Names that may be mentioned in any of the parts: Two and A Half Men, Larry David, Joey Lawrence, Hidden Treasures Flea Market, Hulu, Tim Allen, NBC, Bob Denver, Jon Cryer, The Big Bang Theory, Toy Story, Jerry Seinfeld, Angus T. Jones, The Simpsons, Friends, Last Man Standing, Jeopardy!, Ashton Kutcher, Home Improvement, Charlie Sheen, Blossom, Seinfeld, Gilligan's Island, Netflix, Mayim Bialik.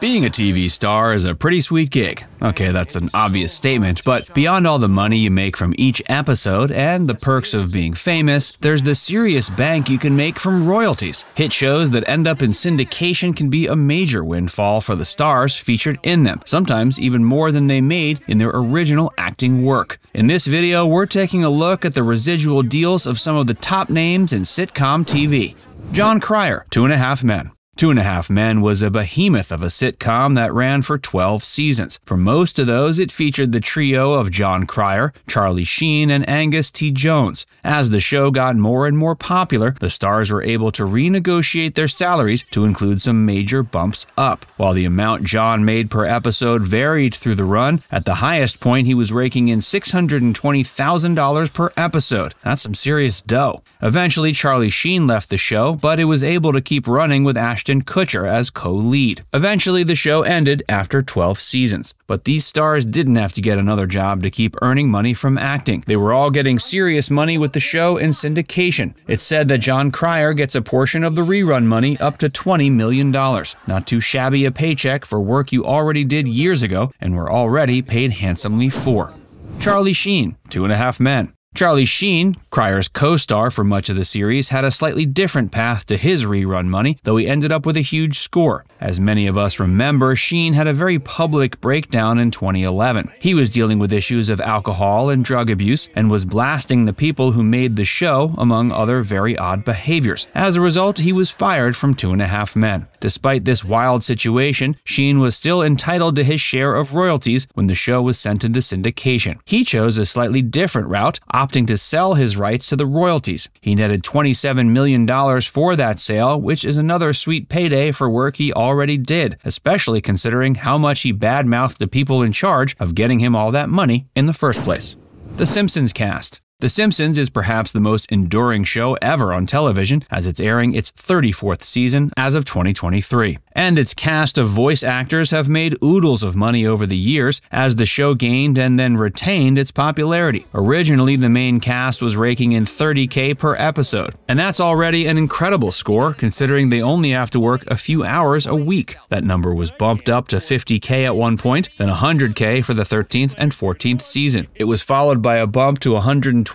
Being a TV star is a pretty sweet gig. Okay, that's an obvious statement, but beyond all the money you make from each episode and the perks of being famous, there's the serious bank you can make from royalties. Hit shows that end up in syndication can be a major windfall for the stars featured in them, sometimes even more than they made in their original acting work. In this video, we're taking a look at the residual deals of some of the top names in sitcom TV. Jon Cryer, 2.5 Men. 2.5 Men was a behemoth of a sitcom that ran for 12 seasons. For most of those, it featured the trio of Jon Cryer, Charlie Sheen, and Angus T. Jones. As the show got more and more popular, the stars were able to renegotiate their salaries to include some major bumps up. While the amount Jon made per episode varied through the run, at the highest point he was raking in $620,000 per episode. That's some serious dough. Eventually, Charlie Sheen left the show, but it was able to keep running with Ashton Kutcher as co-lead. Eventually, the show ended after 12 seasons, but these stars didn't have to get another job to keep earning money from acting. They were all getting serious money with the show in syndication. It's said that Jon Cryer gets a portion of the rerun money up to $20 million. Not too shabby a paycheck for work you already did years ago and were already paid handsomely for. Charlie Sheen, 2.5 Men. Charlie Sheen, Cryer's co-star for much of the series, had a slightly different path to his rerun money, though he ended up with a huge score. As many of us remember, Sheen had a very public breakdown in 2011. He was dealing with issues of alcohol and drug abuse and was blasting the people who made the show, among other very odd behaviors. As a result, he was fired from 2.5 Men. Despite this wild situation, Sheen was still entitled to his share of royalties when the show was sent into syndication. He chose a slightly different route, opting to sell his rights to the royalties. He netted $27 million for that sale, which is another sweet payday for work he already did, especially considering how much he badmouthed the people in charge of getting him all that money in the first place. The Simpsons cast. The Simpsons is perhaps the most enduring show ever on television, as it's airing its 34th season as of 2023. And its cast of voice actors have made oodles of money over the years as the show gained and then retained its popularity. Originally, the main cast was raking in $30K per episode, and that's already an incredible score considering they only have to work a few hours a week. That number was bumped up to $50K at one point, then $100K for the 13th and 14th season. It was followed by a bump to $125K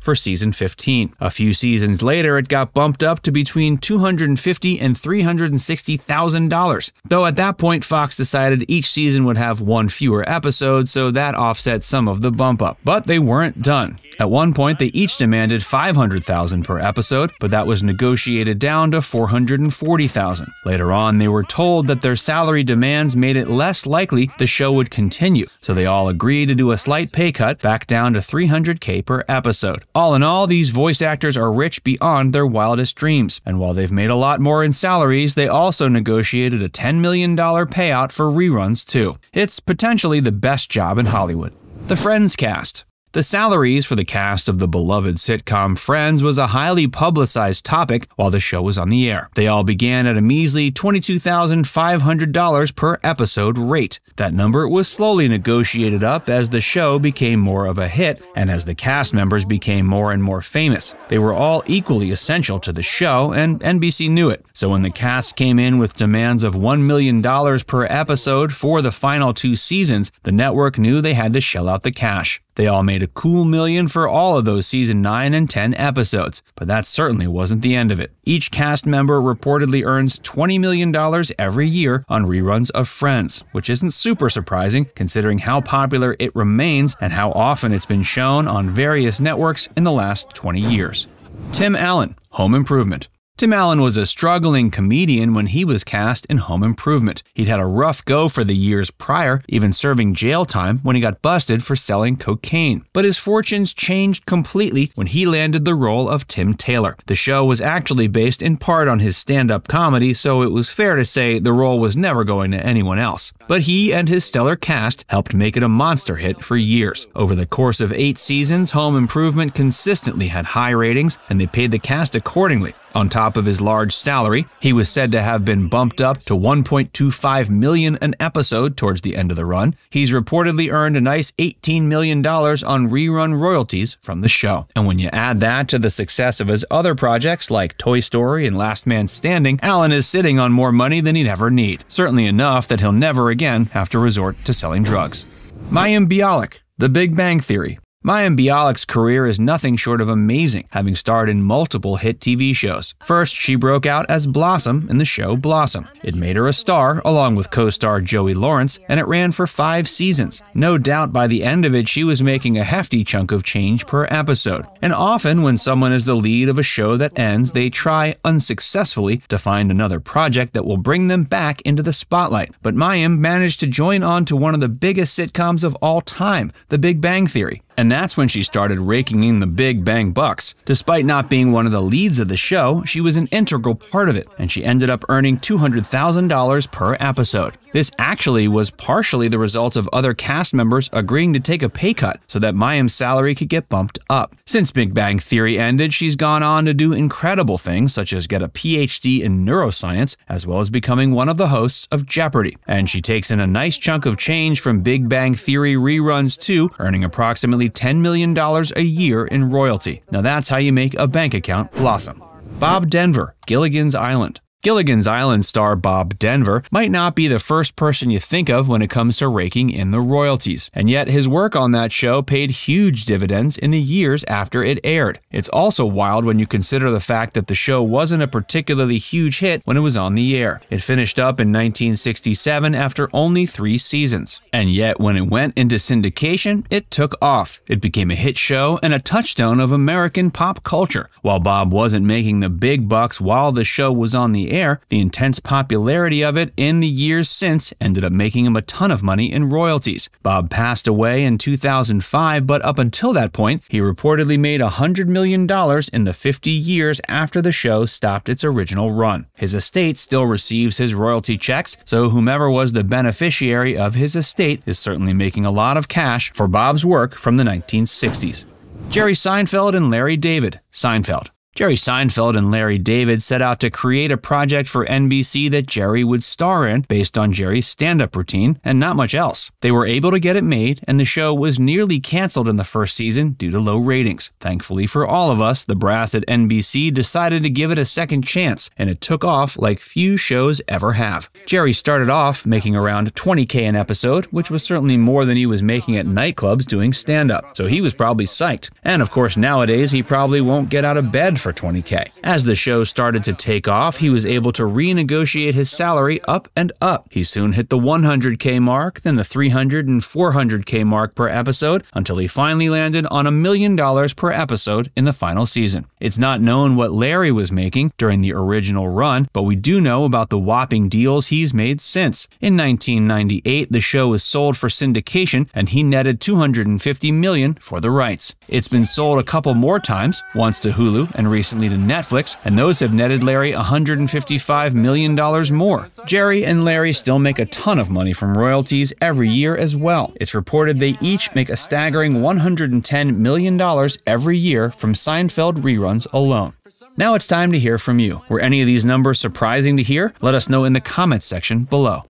for season 15. A few seasons later, it got bumped up to between $250,000 and $360,000. Though at that point, Fox decided each season would have one fewer episode, so that offset some of the bump up. But they weren't done. At one point, they each demanded $500,000 per episode, but that was negotiated down to $440,000. Later on, they were told that their salary demands made it less likely the show would continue, so they all agreed to do a slight pay cut back down to $300K per episode. All in all, these voice actors are rich beyond their wildest dreams, and while they've made a lot more in salaries, they also negotiated a $10 million payout for reruns too. It's potentially the best job in Hollywood. The Friends cast. The salaries for the cast of the beloved sitcom Friends was a highly publicized topic while the show was on the air. They all began at a measly $22,500 per episode rate. That number was slowly negotiated up as the show became more of a hit and as the cast members became more and more famous. They were all equally essential to the show, and NBC knew it. So when the cast came in with demands of $1 million per episode for the final two seasons, the network knew they had to shell out the cash. They all made a cool $1 million for all of those season 9 and 10 episodes, but that certainly wasn't the end of it. Each cast member reportedly earns $20 million every year on reruns of Friends, which isn't super surprising considering how popular it remains and how often it's been shown on various networks in the last 20 years. Tim Allen, Home Improvement. Tim Allen was a struggling comedian when he was cast in Home Improvement. He'd had a rough go for the years prior, even serving jail time when he got busted for selling cocaine. But his fortunes changed completely when he landed the role of Tim Taylor. The show was actually based in part on his stand-up comedy, so it was fair to say the role was never going to anyone else. But he and his stellar cast helped make it a monster hit for years. Over the course of 8 seasons, Home Improvement consistently had high ratings, and they paid the cast accordingly. On top of his large salary, he was said to have been bumped up to $1.25 million an episode towards the end of the run. He's reportedly earned a nice $18 million on rerun royalties from the show. And when you add that to the success of his other projects like Toy Story and Last Man Standing, Allen is sitting on more money than he'd ever need. Certainly enough that he'll never again have to resort to selling drugs. Mayim Bialik, The Big Bang Theory. Mayim Bialik's career is nothing short of amazing, having starred in multiple hit TV shows. First, she broke out as Blossom in the show Blossom. It made her a star, along with co-star Joey Lawrence, and it ran for 5 seasons. No doubt by the end of it, she was making a hefty chunk of change per episode. And often, when someone is the lead of a show that ends, they try, unsuccessfully, to find another project that will bring them back into the spotlight. But Mayim managed to join on to one of the biggest sitcoms of all time, The Big Bang Theory. And that's when she started raking in the big bang bucks. Despite not being one of the leads of the show, she was an integral part of it, and she ended up earning $200,000 per episode. This actually was partially the result of other cast members agreeing to take a pay cut so that Mayim's salary could get bumped up. Since Big Bang Theory ended, she's gone on to do incredible things such as get a PhD in neuroscience, as well as becoming one of the hosts of Jeopardy! And she takes in a nice chunk of change from Big Bang Theory reruns too, earning approximately $10 million a year in royalty. Now that's how you make a bank account blossom. Bob Denver, Gilligan's Island. Gilligan's Island star Bob Denver might not be the first person you think of when it comes to raking in the royalties, and yet his work on that show paid huge dividends in the years after it aired. It's also wild when you consider the fact that the show wasn't a particularly huge hit when it was on the air. It finished up in 1967 after only 3 seasons. And yet when it went into syndication, it took off. It became a hit show and a touchstone of American pop culture. While Bob wasn't making the big bucks while the show was on the air, the intense popularity of it in the years since ended up making him a ton of money in royalties. Bob passed away in 2005, but up until that point, he reportedly made $100 million in the 50 years after the show stopped its original run. His estate still receives his royalty checks, so whomever was the beneficiary of his estate is certainly making a lot of cash for Bob's work from the 1960s. Jerry Seinfeld and Larry David, Seinfeld. Jerry Seinfeld and Larry David set out to create a project for NBC that Jerry would star in based on Jerry's stand-up routine and not much else. They were able to get it made, and the show was nearly canceled in the first season due to low ratings. Thankfully for all of us, the brass at NBC decided to give it a second chance, and it took off like few shows ever have. Jerry started off making around $20K an episode, which was certainly more than he was making at nightclubs doing stand-up, so he was probably psyched. And of course nowadays he probably won't get out of bed for $20K. As the show started to take off, he was able to renegotiate his salary up and up. He soon hit the $100K mark, then the $300 and $400K mark per episode, until he finally landed on $1 million per episode in the final season. It's not known what Larry was making during the original run, but we do know about the whopping deals he's made since. In 1998, the show was sold for syndication, and he netted $250 million for the rights. It's been sold a couple more times, once to Hulu and recently to Netflix, and those have netted Larry $155 million more. Jerry and Larry still make a ton of money from royalties every year as well. It's reported they each make a staggering $110 million every year from Seinfeld reruns alone. Now it's time to hear from you. Were any of these numbers surprising to hear? Let us know in the comments section below.